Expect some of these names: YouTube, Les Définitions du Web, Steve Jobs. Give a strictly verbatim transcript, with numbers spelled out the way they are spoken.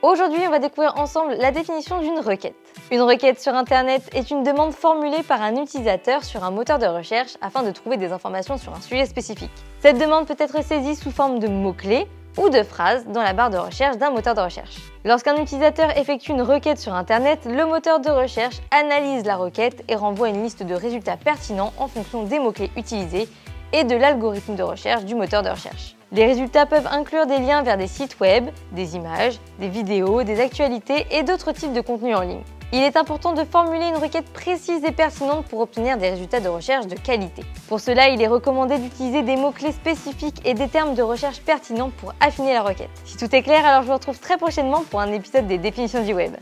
Aujourd'hui, on va découvrir ensemble la définition d'une requête. Une requête sur Internet est une demande formulée par un utilisateur sur un moteur de recherche afin de trouver des informations sur un sujet spécifique. Cette demande peut être saisie sous forme de mots-clés ou de phrases dans la barre de recherche d'un moteur de recherche. Lorsqu'un utilisateur effectue une requête sur Internet, le moteur de recherche analyse la requête et renvoie une liste de résultats pertinents en fonction des mots-clés utilisés et de l'algorithme de recherche du moteur de recherche. Les résultats peuvent inclure des liens vers des sites web, des images, des vidéos, des actualités et d'autres types de contenus en ligne. Il est important de formuler une requête précise et pertinente pour obtenir des résultats de recherche de qualité. Pour cela, il est recommandé d'utiliser des mots-clés spécifiques et des termes de recherche pertinents pour affiner la requête. Si tout est clair, alors je vous retrouve très prochainement pour un épisode des Définitions du Web.